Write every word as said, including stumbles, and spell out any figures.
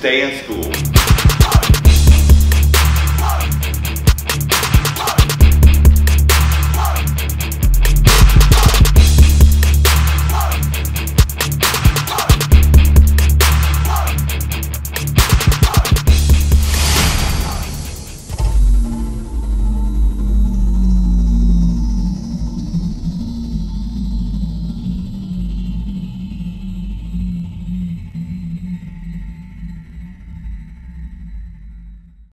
stay in school.